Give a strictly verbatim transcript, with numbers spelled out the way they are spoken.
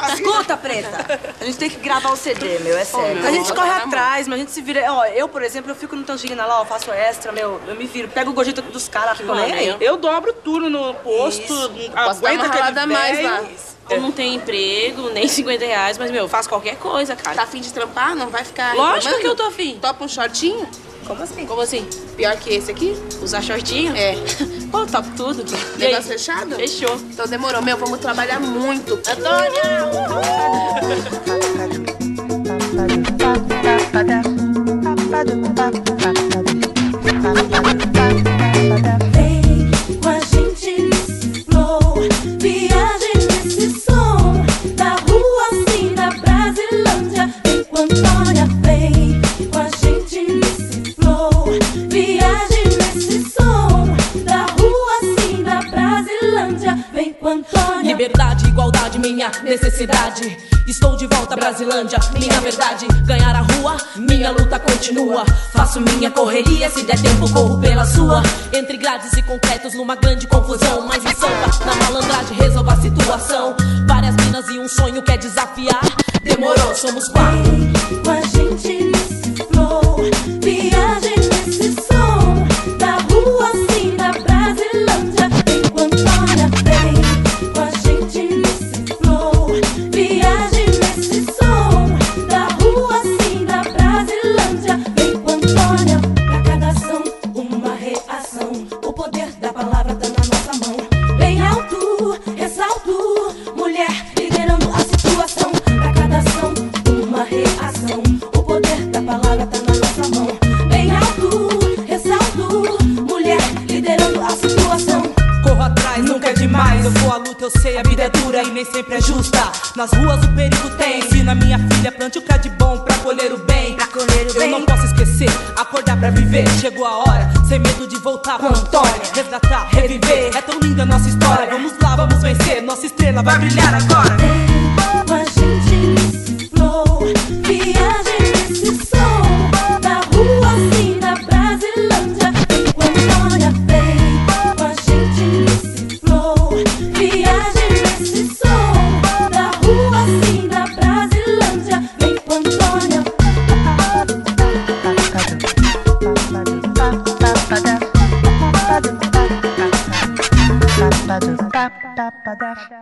cara. Escuta, preta. A gente tem que gravar um C D, meu, é sério. Oh, a gente corre atrás, mas a gente se vira. Ó, eu, por exemplo, eu fico no Tangerina lá, ó, faço extra, meu, eu me viro, pego o gorjeta dos caras, fico nem aí. Eu dobro tudo no posto, aguenta que ele mais lá. Eu não tenho emprego, nem cinquenta reais, mas, meu, faço qualquer coisa, cara. Tá afim de trampar? Não vai ficar... Lógico reclamando. Que eu tô afim. Topa um shortinho? Como assim? Como assim? Pior que esse aqui? Usar shortinho? É. Pô, eu topo tudo. Negócio fechado? Fechou. Então demorou, meu, vamos trabalhar muito. Antônia! Uhul! Vem com a gente nesse flow, viagem nesse som, da rua assim, da Brasilândia, vem com a Antônia, vem com a gente nesse flow, viagem nesse som, da rua assim, da Brasilândia, vem com a Antônia. Liberdade, igualdade, minha necessidade, estou de volta à Brasilândia, minha verdade, ganhar a rua, minha luta continua, faço minha correria, se der tempo corro pela sua, entre grades e concretos numa grande confusão, mas em samba, na malandragem resolvo a situação, várias minas e um sonho quer desafiar, demorou, somos quatro. Vem com a gente nesse flow, viagem nesse som, da rua assim, da Brasilândia, enquanto olha bem, com a gente nesse flow, viagem nem sempre é justa, nas ruas o perigo tem. Ensina minha filha, plante o que há de bom pra colher o bem. Eu não posso esquecer, acordar pra viver. Chegou a hora, sem medo de voltar pra Antônia, resgatar, reviver. É tão linda a nossa história, vamos lá, vamos vencer. Nossa estrela vai brilhar agora. Vem com a gente nesse flow, viagem nesse som, da rua assim, da Brasilândia, vem com a Antônia, vem com a gente nesse flow, viagem. Ba da